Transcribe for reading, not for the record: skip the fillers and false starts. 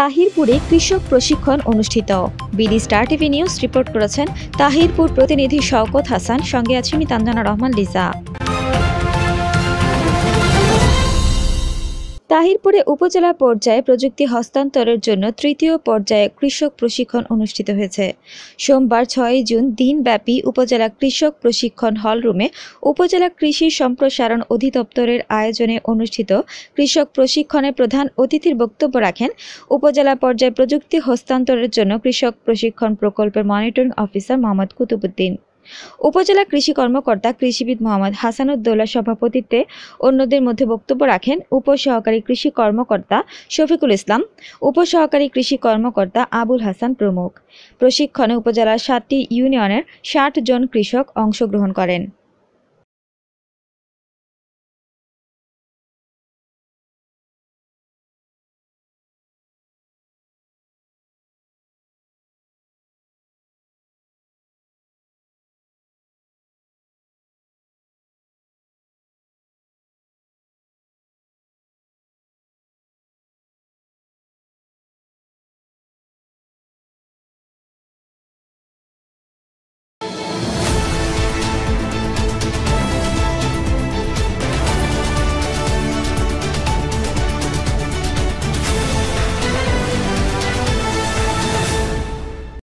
তাহিরপুরে কৃষক প্রশিক্ষণ অনুষ্ঠিত। BD star TV news report করেছেন তাহিরপুর প্রতিনিধি সৌকত হাসান, সঙ্গে আছেন ইমতিয়াজান রহমান লিজা। তাহিরপুরে উপজেলা পর্যায়ে প্রযুক্তি হস্তান্তরের জন্য তৃতীয় পর্যায়ে কৃষক প্রশিক্ষণ অনুষ্ঠিত হয়েছে। সোমবার ৬ জুন দিনব্যাপী উপজেলা কৃষক প্রশিক্ষণ হলরুমে উপজেলা কৃষি সম্প্রসারণ অধিদপ্তরের আয়োজনে অনুষ্ঠিত কৃষক প্রশিক্ষণে প্রধান অতিথির বক্তব্য রাখেন উপজেলা পর্যায়ে প্রযুক্তি হস্তান্তরের জন্য কৃষক প্রশিক্ষণ প্রকল্পের মনিটরিং অফিসার মোহাম্মদ কুতুবউদ্দিন, উপজেলা কৃষি কর্মকর্তা কৃষিবিদ মোহাম্মদ হাসানুর সভাপতিত্বে। অন্যদের মধ্যে বক্তব্য রাখেন উপসহকারী কৃষি কর্মকর্তা শফিকুল ইসলাম, উপসহকারী কৃষি কর্মকর্তা আবুল হাসান প্রমুখ। প্রশিক্ষণে উপজেলার ৭টি ইউনিয়নের ৬০ জন কৃষক অংশগ্রহণ করেন।